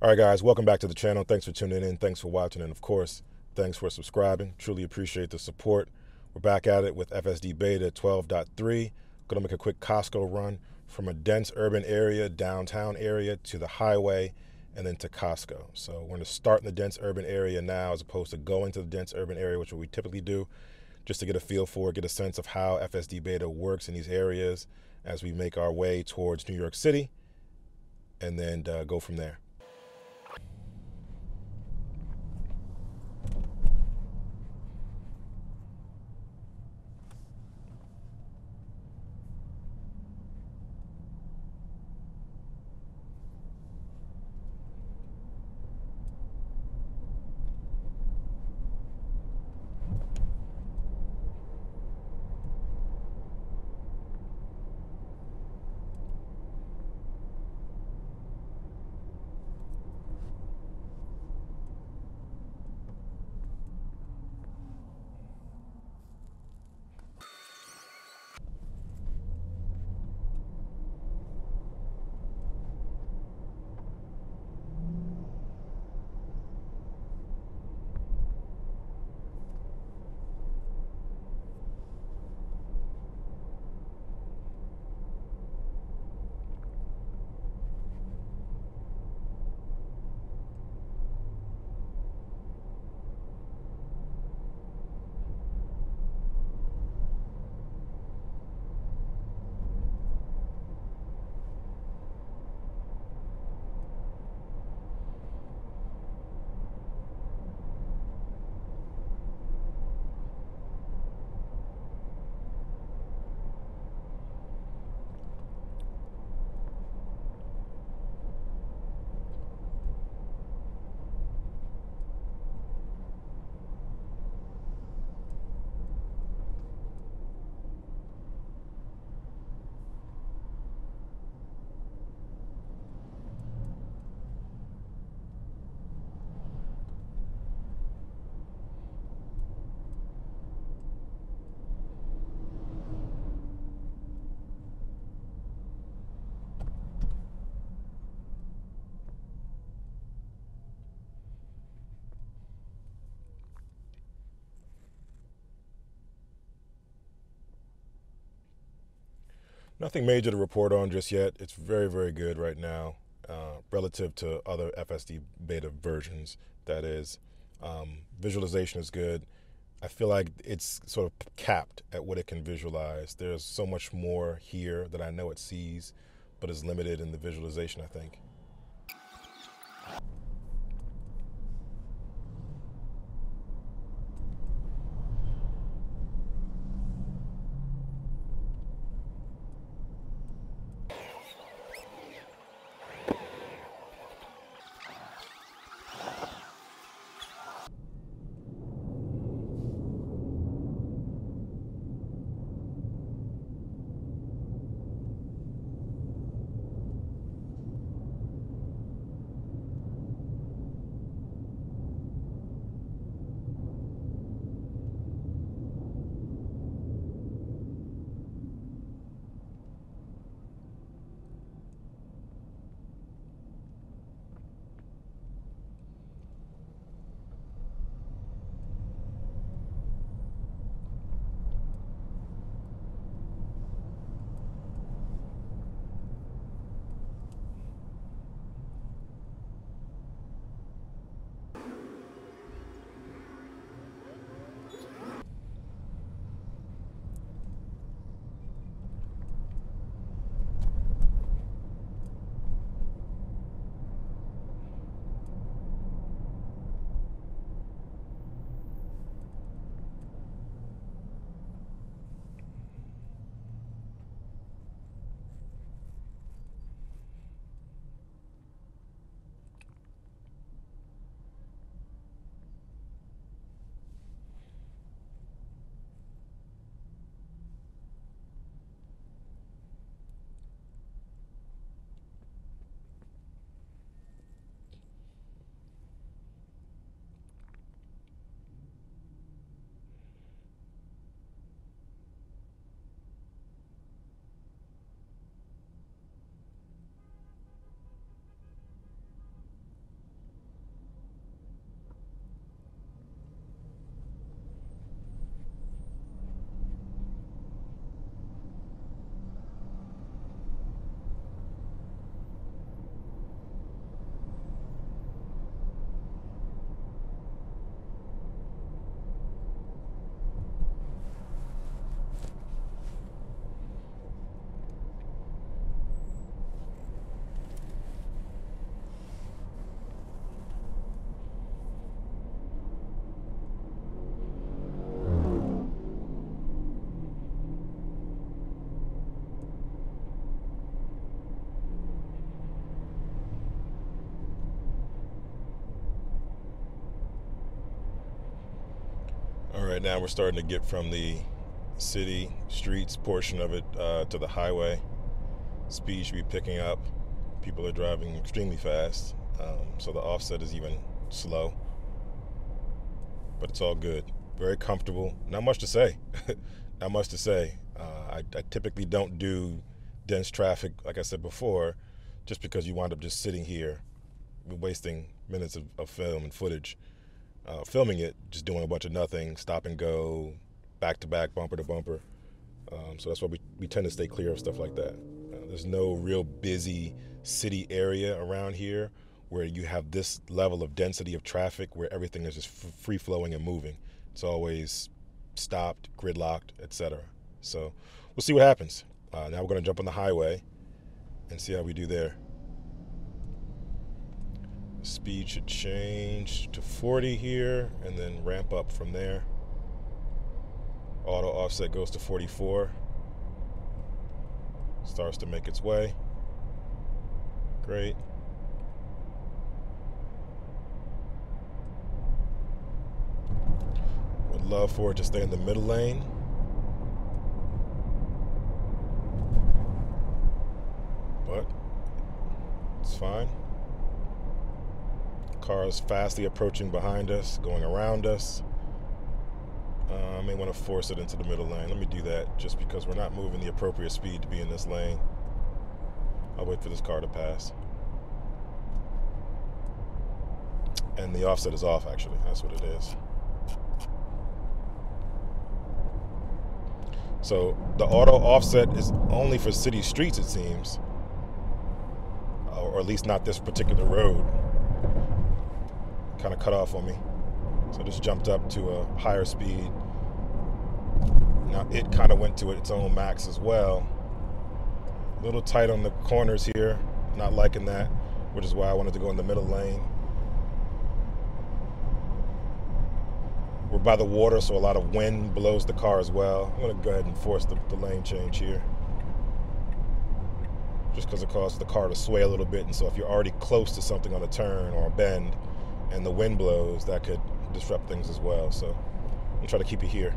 All right, guys, welcome back to the channel. Thanks for tuning in. Thanks for watching. And of course, thanks for subscribing. Truly appreciate the support. We're back at it with FSD Beta 12.3. Gonna make a quick Costco run from a dense urban area, downtown area, to the highway, and then to Costco. So we're gonna start in the dense urban area now as opposed to going to the dense urban area, which we typically do, just to get a feel for it, get a sense of how FSD Beta works in these areas as we make our way towards New York City, and then go from there. Nothing major to report on just yet. It's very, very good right now relative to other FSD beta versions, that is. Visualization is good. I feel like it's sort of capped at what it can visualize. There's so much more here that I know it sees, but is limited in the visualization, I think. right now we're starting to get from the city streets portion of it to the highway. Speed should be picking up. People are driving extremely fast, so the offset is even slow. But it's all good. Very comfortable. Not much to say. Not much to say. I typically don't do dense traffic, like I said before, just because you wind up just sitting here wasting minutes of film and footage. Filming it, just doing a bunch of nothing, stop and go, back to back, bumper to bumper. So that's why we tend to stay clear of stuff like that. There's no real busy city area around here where you have this level of density of traffic where everything is just free-flowing and moving. It's always stopped, gridlocked, etc. So we'll see what happens. Now we're going to jump on the highway and see how we do there. Speed should change to 40 here and then ramp up from there. Auto offset goes to 44. Starts to make its way. Great. Would love for it to stay in the middle lane. But it's fine. Cars fastly approaching behind us, going around us. I may want to force it into the middle lane. Let me do that just because we're not moving the appropriate speed to be in this lane. I'll wait for this car to pass. And the offset is off, actually. That's what it is. So the auto offset is only for city streets, it seems. Or at least not this particular road. Kind of cut off on me. So just jumped up to a higher speed. Now it kind of went to its own max as well. A little tight on the corners here. Not liking that, which is why I wanted to go in the middle lane. We're by the water, so a lot of wind blows the car as well. I'm going to go ahead and force the lane change here. Just because it causes the car to sway a little bit. And so if you're already close to something on a turn or a bend, and the wind blows, that could disrupt things as well. So I'm gonna try to keep it here.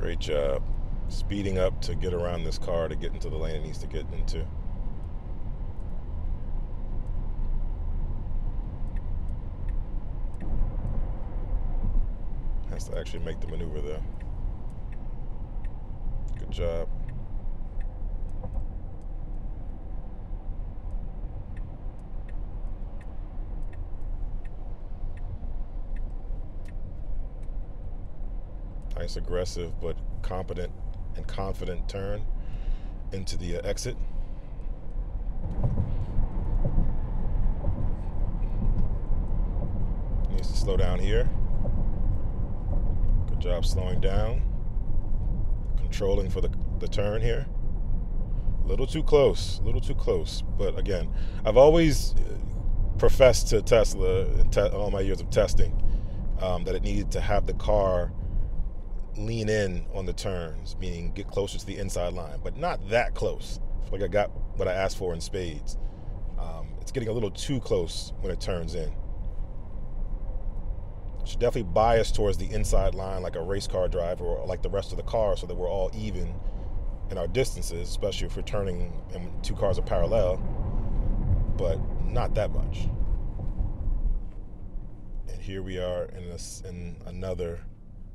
Great job. Speeding up to get around this car to get into the lane it needs to get into. Has to actually make the maneuver there. Good job. Nice aggressive but competent and confident turn into the exit. Needs to slow down here. Good job slowing down. Controlling for the turn here. A little too close, a little too close. But again, I've always professed to Tesla in all my years of testing that it needed to have the car lean in on the turns, meaning get closer to the inside line, but not that close. I feel like I got what I asked for in spades. It's getting a little too close when it turns in. It should definitely bias towards the inside line like a race car driver or like the rest of the car so that we're all even in our distances, especially if we're turning and two cars are parallel, but not that much. And here we are in another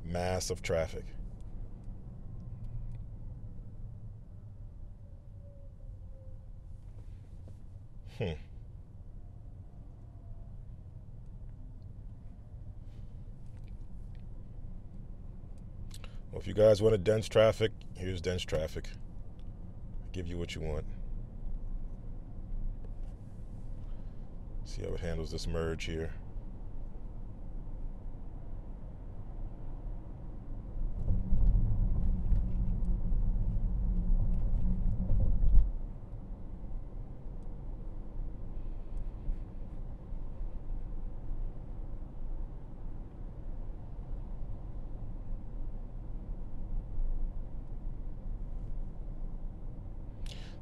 mass of traffic. Well, if you guys wanted dense traffic, here's dense traffic. I'll give you what you want. See how it handles this merge here.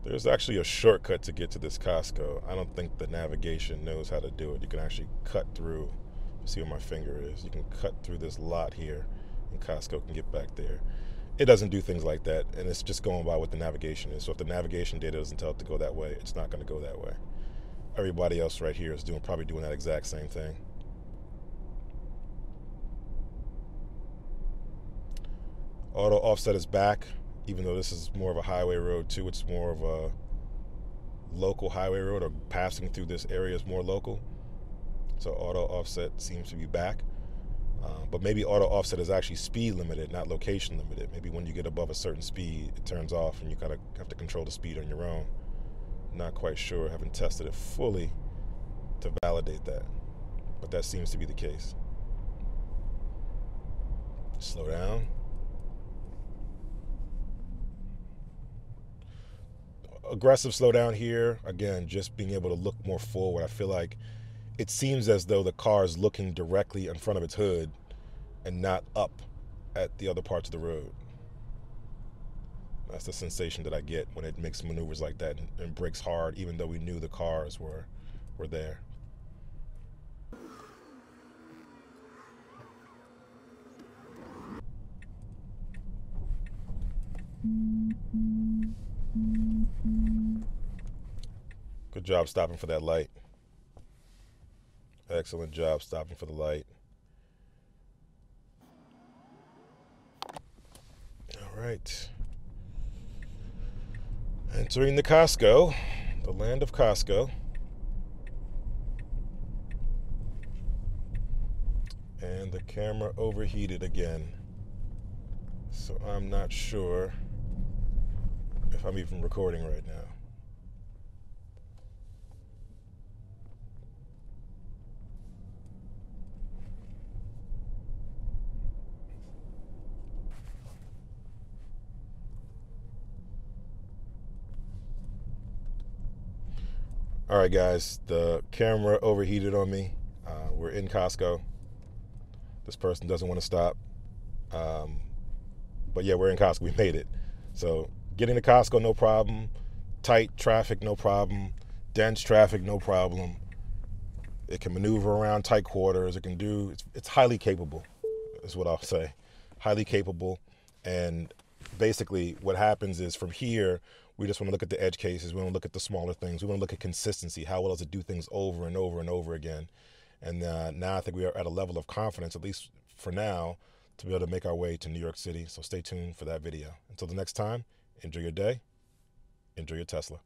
There's actually a shortcut to get to this Costco. I don't think the navigation knows how to do it. You can actually cut through. See where my finger is. You can cut through this lot here, and Costco can get back there. It doesn't do things like that, and it's just going by what the navigation is. So if the navigation data doesn't tell it to go that way, it's not going to go that way. Everybody else right here is probably doing that exact same thing. Auto offset is back. Even though this is more of a highway road too, it's more of a local highway road, or passing through this area is more local. So auto offset seems to be back. But maybe auto offset is actually speed limited, not location limited. Maybe when you get above a certain speed, it turns off and you kind of have to control the speed on your own. Not quite sure, haven't tested it fully to validate that. But that seems to be the case. Slow down. Aggressive slowdown here. Again, just being able to look more forward. I feel like it seems as though the car is looking directly in front of its hood and not up at the other parts of the road. That's the sensation that I get when it makes maneuvers like that and brakes hard, even though we knew the cars were there. Good job stopping for that light. Excellent job stopping for the light. All right. Entering the Costco, the land of Costco. And the camera overheated again. So I'm not sure if I'm even recording right now. All right, guys, the camera overheated on me. We're in Costco. This person doesn't want to stop. But yeah, we're in Costco. We made it. So getting to Costco, no problem. Tight traffic, no problem. Dense traffic, no problem. It can maneuver around tight quarters. It's highly capable, is what I'll say. Highly capable. And basically what happens is from here, we just want to look at the edge cases. We want to look at the smaller things. We want to look at consistency. How well does it do things over and over and over again? And now I think we are at a level of confidence, at least for now, to be able to make our way to New York City. So stay tuned for that video. Until the next time, enjoy your day. Enjoy your Tesla.